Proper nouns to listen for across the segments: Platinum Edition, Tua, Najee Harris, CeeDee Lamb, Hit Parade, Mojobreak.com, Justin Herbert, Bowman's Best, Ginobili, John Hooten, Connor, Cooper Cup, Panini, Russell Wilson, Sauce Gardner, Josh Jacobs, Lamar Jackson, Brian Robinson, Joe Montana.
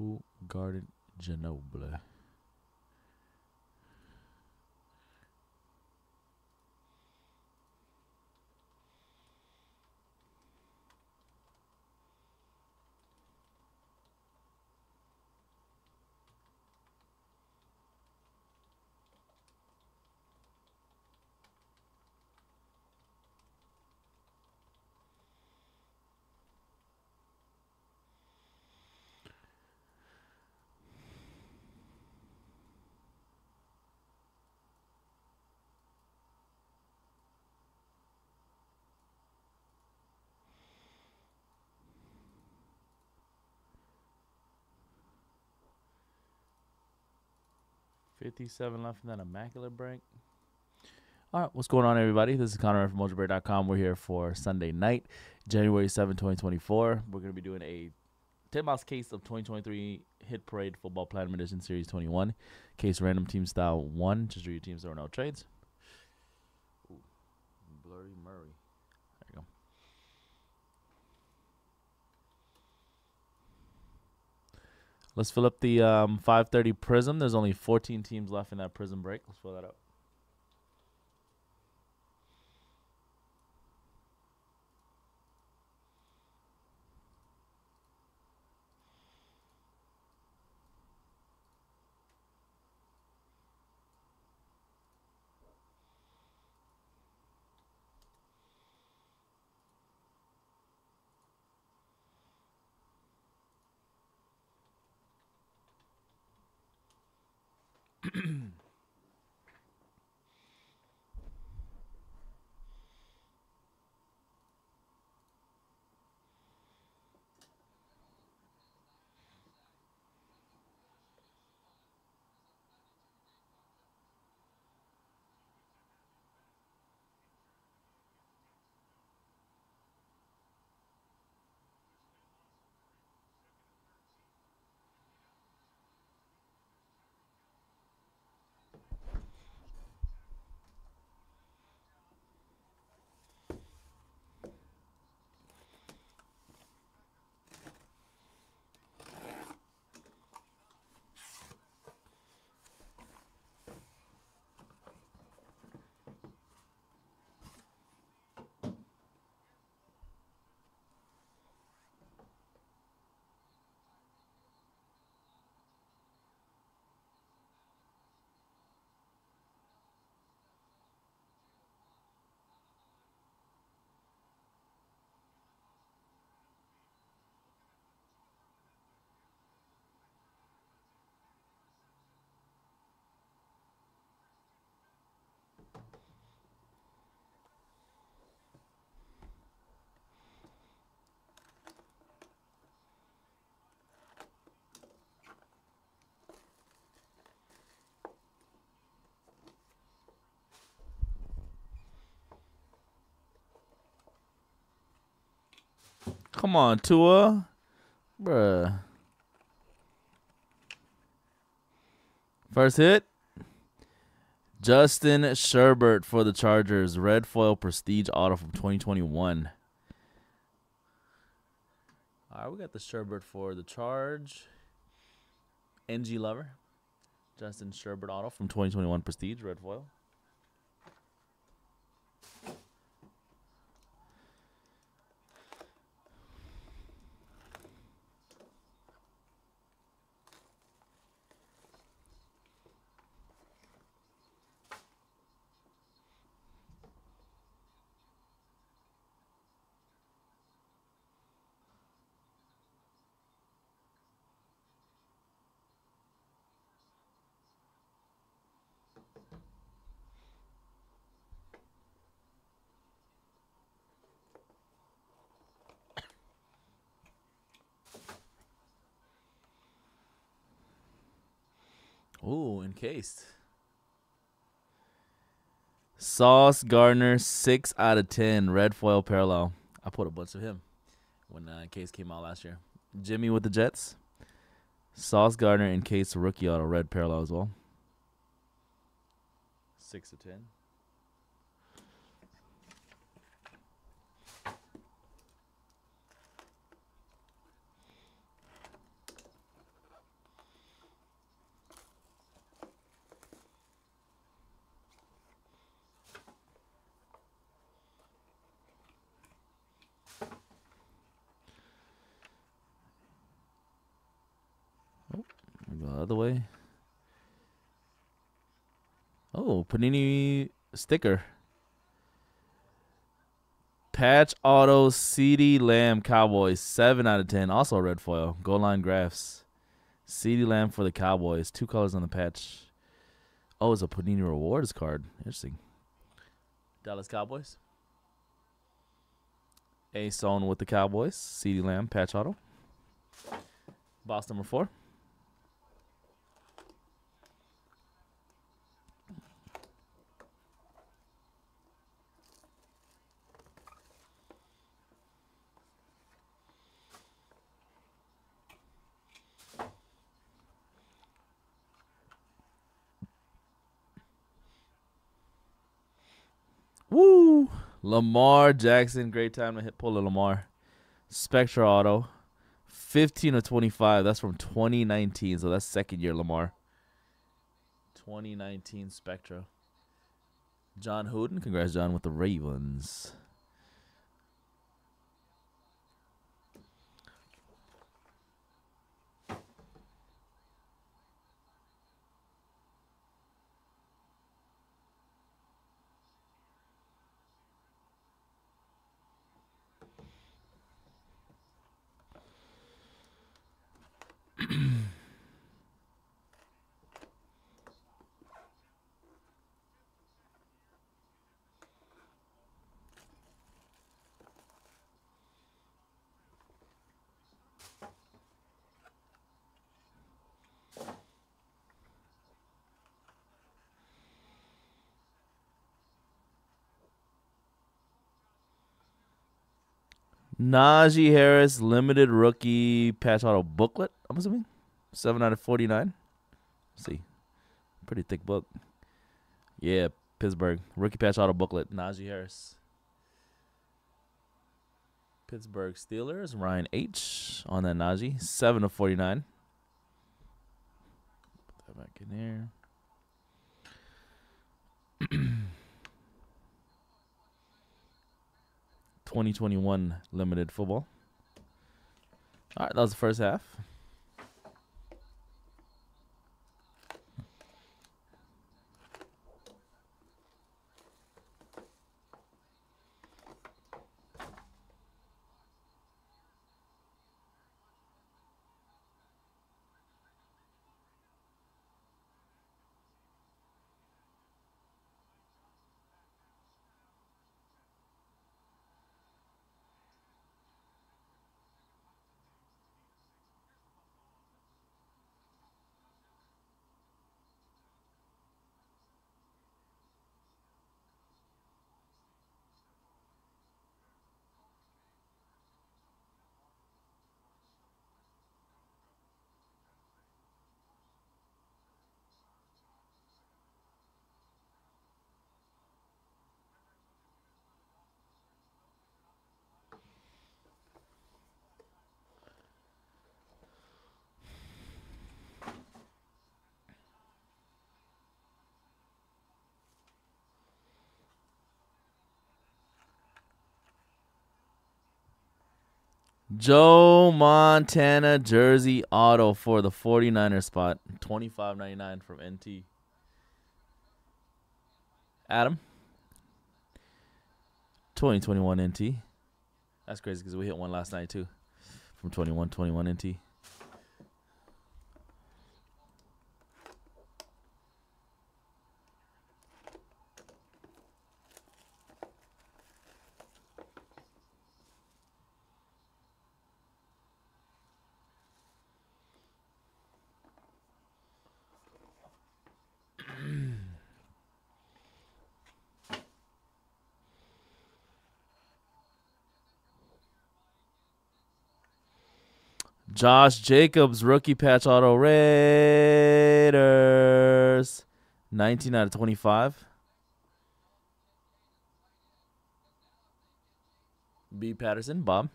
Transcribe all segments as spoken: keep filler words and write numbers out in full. Who guarded Ginobili? fifty-seven left in that immaculate break. All right, what's going on, everybody? This is Connor from Mojobreak dot com. We're here for Sunday night, January seventh, twenty twenty-four. We're going to be doing a ten box case of twenty twenty-three Hit Parade Football Platinum Edition Series twenty-one. Case random team style one. Just read your teams, there are no trades. Ooh, blurry Murray. There you go. Let's fill up the um, five thirty Prism. There's only fourteen teams left in that Prism break. Let's fill that up. Come on, Tua. Bruh. First hit. Justin Herbert for the Chargers. Red foil prestige auto from twenty twenty-one. All right, we got the Herbert for the Charge. N G Lover. Justin Herbert auto from twenty twenty-one prestige. Red foil. Ooh, encased. Sauce Gardner, six out of ten. Red foil parallel. I put a bunch of him when uh, Encased came out last year. Jimmy with the Jets. Sauce Gardner, Encased rookie auto. Red parallel as well. six of ten. the other way. Oh, Panini sticker. Patch auto CeeDee Lamb Cowboys, seven out of ten. Also red foil. Goal line graphs. CeeDee Lamb for the Cowboys. Two colors on the patch. Oh, it's a Panini Rewards card. Interesting. Dallas Cowboys. Ace on with the Cowboys. CeeDee Lamb, patch auto. Boss number four. Woo! Lamar Jackson. Great time to hit pull a Lamar. Spectra auto. fifteen of twenty-five. That's from twenty nineteen. So that's second year Lamar. twenty nineteen Spectra. John Hooten. Congrats, John, with the Ravens. Najee Harris, limited rookie, patch auto booklet, I'm assuming. seven out of forty-nine. Let's see. Pretty thick book. Yeah, Pittsburgh. Rookie patch auto booklet, Najee Harris. Pittsburgh Steelers, Ryan H. on that Najee. seven of forty-nine. Put that back in there. twenty twenty-one limited football. All right, that was the first half. Joe Montana jersey auto for the forty-niner spot. twenty-five ninety-nine from N T. Adam. twenty twenty-one N T. That's crazy because we hit one last night too. From twenty-one twenty-one N T. Josh Jacobs, rookie patch auto Raiders. nineteen out of twenty-five. B. Patterson, Bob.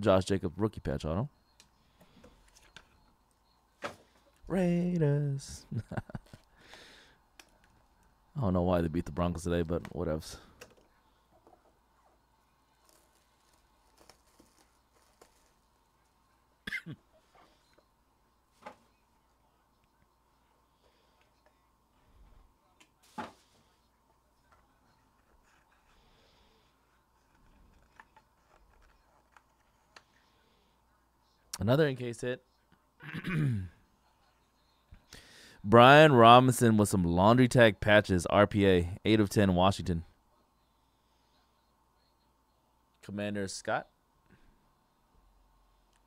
Josh Jacobs, rookie patch auto. Raiders. I don't know why they beat the Broncos today, but whatevs. Another in-case hit. Brian Robinson with some laundry tag patches. R P A, eight of ten, Washington. Commander Scott.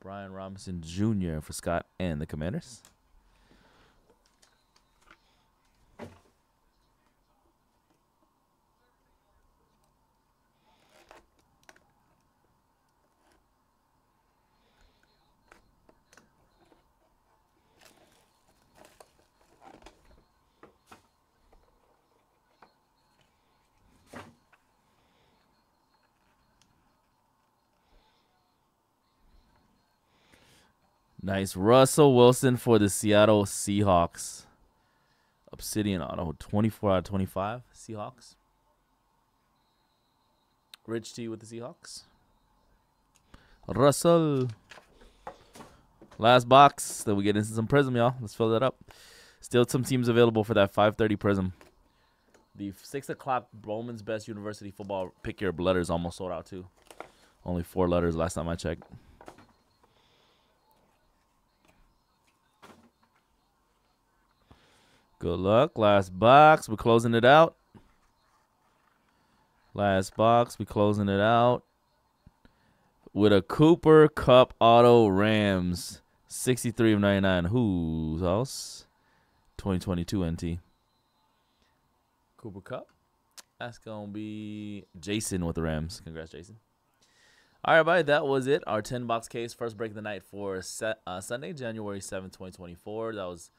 Brian Robinson Junior for Scott and the Commanders. Nice. Russell Wilson for the Seattle Seahawks. Obsidian auto. twenty-four out of twenty-five. Seahawks. Rich T with the Seahawks. Russell. Last box. Then we get into some Prism, y'all. Let's fill that up. Still some teams available for that five thirty Prism. The six o'clock Bowman's Best University Football Pick Your Letters almost sold out, too. Only four letters last time I checked. Good luck. Last box. We're closing it out. Last box. We're closing it out with a Cooper Cup Auto Rams. sixty-three of ninety-nine. Who's else? twenty twenty-two N T. Cooper Cup. That's going to be Jason with the Rams. Congrats, Jason. All right, everybody, that was it. Our ten box case. First break of the night for uh, Sunday, January seventh, twenty twenty-four. That was...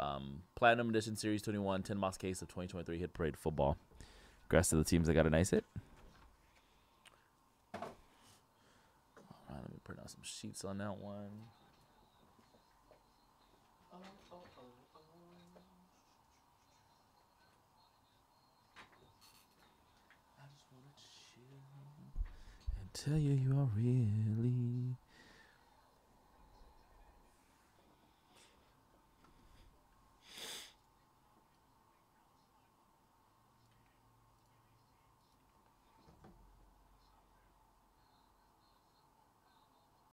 Um, Platinum Edition Series twenty-one, ten box case of twenty twenty-three Hit Parade football. Congrats to the teams that got a nice hit. All right, let me print out some sheets on that one. Oh, oh, oh, oh. I just want to chill and tell you you are really.